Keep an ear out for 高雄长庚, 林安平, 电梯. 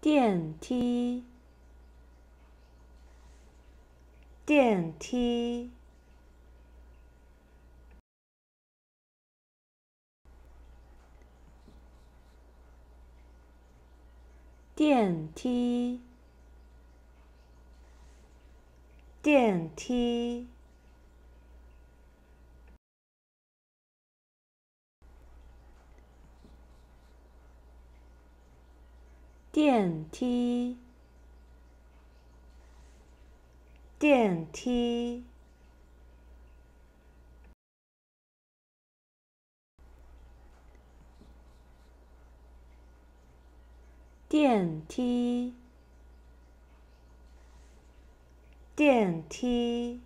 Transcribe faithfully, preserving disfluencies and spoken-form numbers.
电梯，电梯，电梯，电梯，电梯，电梯，电梯，电梯。